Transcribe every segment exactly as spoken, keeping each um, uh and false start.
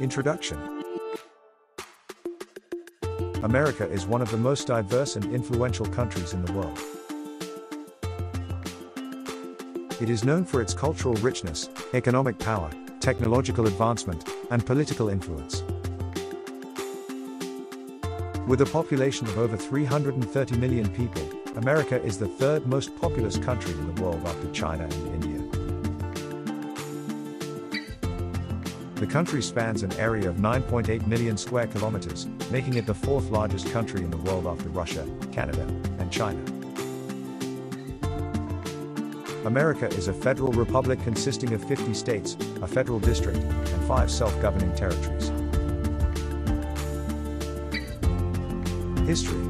Introduction. America is one of the most diverse and influential countries in the world. It is known for its cultural richness, economic power, technological advancement, and political influence. With a population of over three hundred thirty million people, America is the third most populous country in the world after China and India. The country spans an area of nine point eight million square kilometers, making it the fourth largest country in the world after Russia, Canada, and China. America is a federal republic consisting of fifty states, a federal district, and five self-governing territories. History.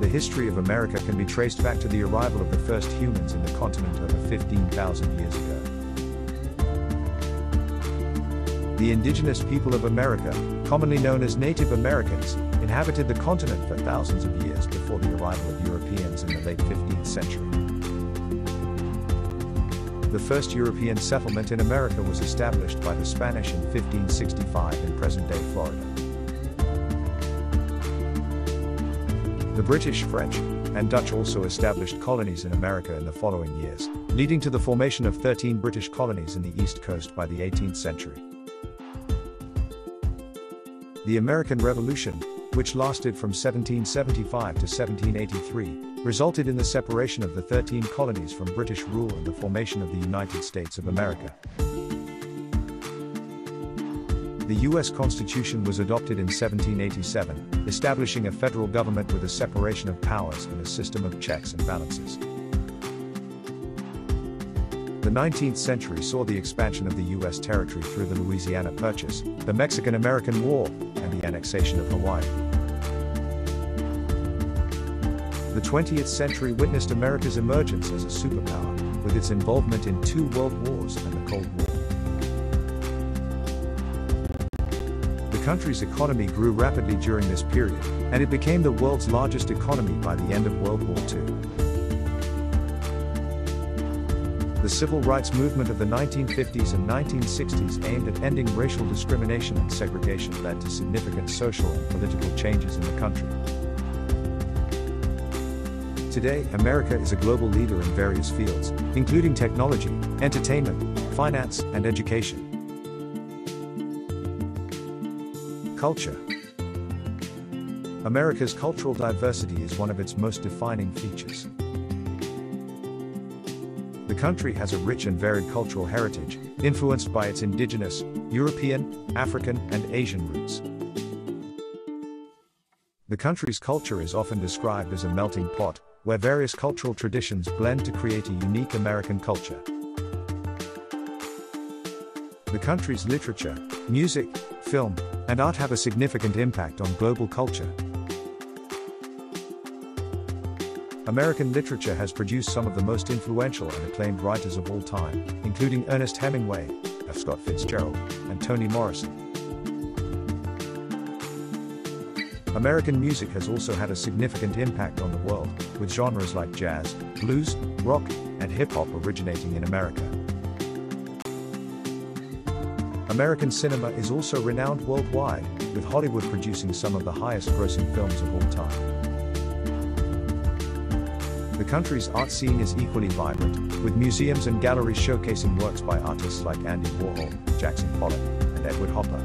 The history of America can be traced back to the arrival of the first humans in the continent over fifteen thousand years ago. The indigenous people of America, commonly known as Native Americans, inhabited the continent for thousands of years before the arrival of Europeans in the late fifteenth century. The first European settlement in America was established by the Spanish in fifteen sixty-five in present-day Florida. The British, French, and Dutch also established colonies in America in the following years, leading to the formation of thirteen British colonies in the East Coast by the eighteenth century. The American Revolution, which lasted from seventeen seventy-five to seventeen eighty-three, resulted in the separation of the thirteen colonies from British rule and the formation of the United States of America. The U S Constitution was adopted in seventeen eighty-seven, establishing a federal government with a separation of powers and a system of checks and balances. The nineteenth century saw the expansion of the U S territory through the Louisiana Purchase, the Mexican-American War, and the annexation of Hawaii. The twentieth century witnessed America's emergence as a superpower, with its involvement in two world wars and the Cold War. The country's economy grew rapidly during this period, and it became the world's largest economy by the end of World War Two. The civil rights movement of the nineteen fifties and nineteen sixties aimed at ending racial discrimination and segregation led to significant social and political changes in the country. Today, America is a global leader in various fields, including technology, entertainment, finance, and education. Culture. America's cultural diversity is one of its most defining features. The country has a rich and varied cultural heritage, influenced by its indigenous, European, African, and Asian roots. The country's culture is often described as a melting pot, where various cultural traditions blend to create a unique American culture. The country's literature, music, film, and art have a significant impact on global culture. American literature has produced some of the most influential and acclaimed writers of all time, including Ernest Hemingway, F. Scott Fitzgerald, and Toni Morrison. American music has also had a significant impact on the world, with genres like jazz, blues, rock, and hip-hop originating in America. American cinema is also renowned worldwide, with Hollywood producing some of the highest-grossing films of all time. The country's art scene is equally vibrant, with museums and galleries showcasing works by artists like Andy Warhol, Jackson Pollock, and Edward Hopper.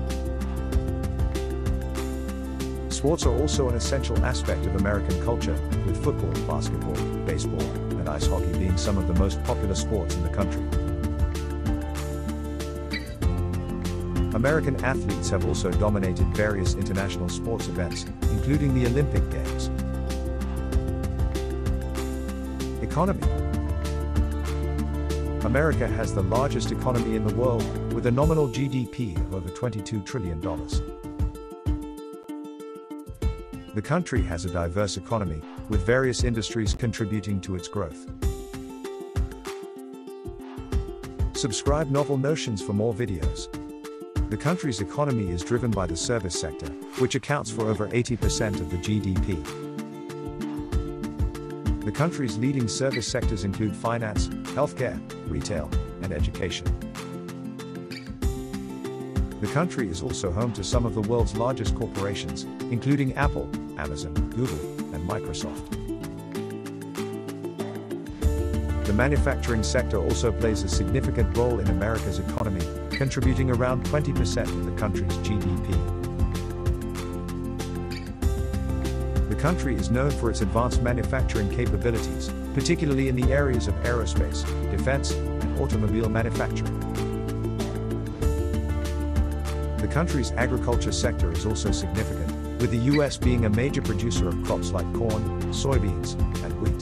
Sports are also an essential aspect of American culture, with football, basketball, baseball, and ice hockey being some of the most popular sports in the country. American athletes have also dominated various international sports events, including the Olympic Games. Economy. America has the largest economy in the world, with a nominal G D P of over twenty-two trillion dollars. The country has a diverse economy, with various industries contributing to its growth. Subscribe Novel Notions for more videos. The country's economy is driven by the service sector, which accounts for over eighty percent of the G D P. The country's leading service sectors include finance, healthcare, retail, and education. The country is also home to some of the world's largest corporations, including Apple, Amazon, Google, and Microsoft. The manufacturing sector also plays a significant role in America's economy, contributing around twenty percent of the country's G D P. The country is known for its advanced manufacturing capabilities, particularly in the areas of aerospace, defense, and automobile manufacturing. The country's agriculture sector is also significant, with the U S being a major producer of crops like corn, soybeans, and wheat.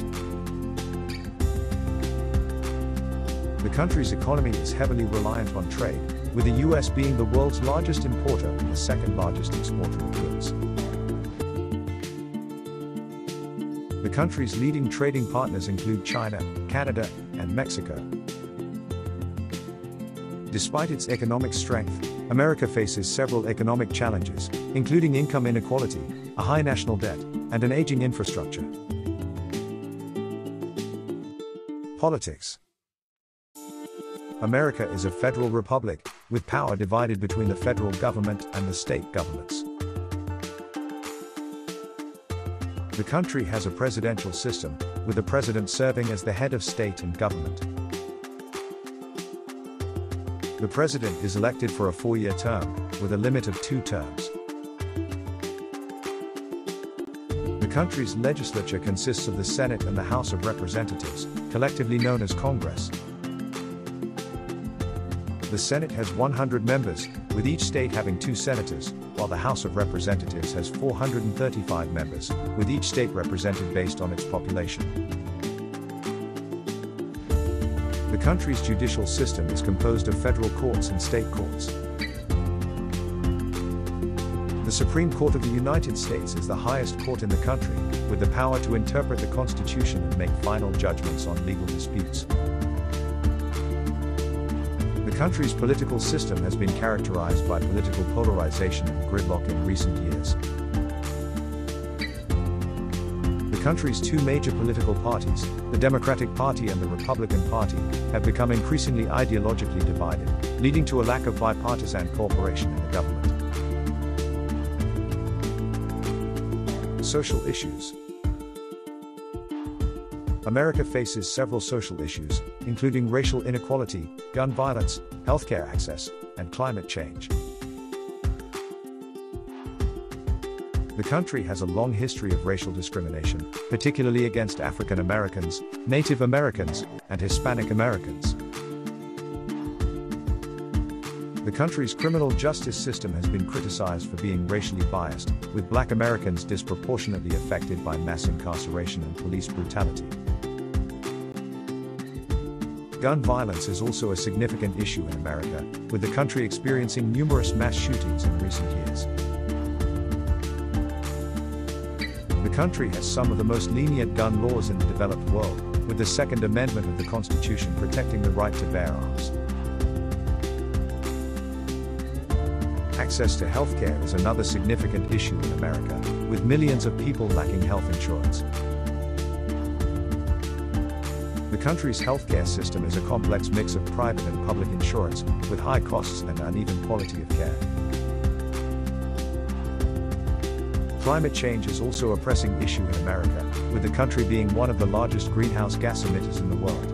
The country's economy is heavily reliant on trade, with the U S being the world's largest importer and the second largest exporter of goods. The country's leading trading partners include China, Canada, and Mexico. Despite its economic strength, America faces several economic challenges, including income inequality, a high national debt, and an aging infrastructure. Politics. America is a federal republic, with power divided between the federal government and the state governments. The country has a presidential system, with the president serving as the head of state and government. The president is elected for a four-year term, with a limit of two terms. The country's legislature consists of the Senate and the House of Representatives, collectively known as Congress. The Senate has one hundred members, with each state having two senators, while the House of Representatives has four hundred thirty-five members, with each state represented based on its population. The country's judicial system is composed of federal courts and state courts. The Supreme Court of the United States is the highest court in the country, with the power to interpret the Constitution and make final judgments on legal disputes. The country's political system has been characterized by political polarization and gridlock in recent years. The country's two major political parties, the Democratic Party and the Republican Party, have become increasingly ideologically divided, leading to a lack of bipartisan cooperation in the government. Social issues. America faces several social issues, including racial inequality, gun violence, healthcare access, and climate change. The country has a long history of racial discrimination, particularly against African Americans, Native Americans, and Hispanic Americans. The country's criminal justice system has been criticized for being racially biased, with Black Americans disproportionately affected by mass incarceration and police brutality. Gun violence is also a significant issue in America, with the country experiencing numerous mass shootings in recent years. The country has some of the most lenient gun laws in the developed world, with the Second Amendment of the Constitution protecting the right to bear arms. Access to healthcare is another significant issue in America, with millions of people lacking health insurance. The country's healthcare system is a complex mix of private and public insurance, with high costs and uneven quality of care. Climate change is also a pressing issue in America, with the country being one of the largest greenhouse gas emitters in the world.